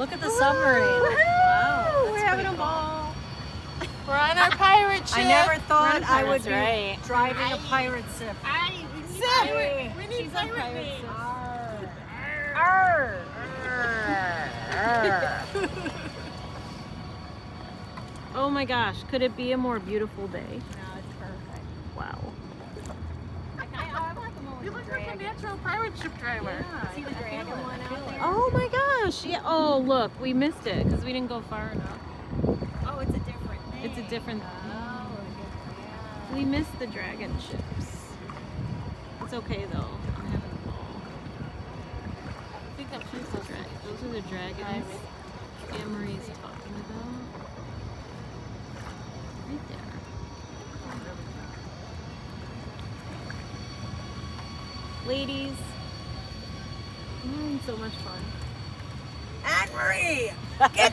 Look at the submarine. Wow. We're having a ball. We're on our pirate ship. I never thought I would be driving a pirate ship. We need pirate ships. Arr. Arr. Arr. Oh my gosh, could it be a more beautiful day? No, it's perfect. Wow. You look like a natural pirate ship driver. Yeah, see the dragon one out there? Oh my gosh. Yeah. Oh, look, we missed it because we didn't go far enough. Oh, it's a different thing. It's a different thing. Oh, yeah. We missed the dragon ships. It's okay, though. I'm having a ball. I think I'm choosing those dragons. Those are the dragons Anne-Marie's talking about. Right there. Ladies, I'm having so much fun. Anne-Marie, get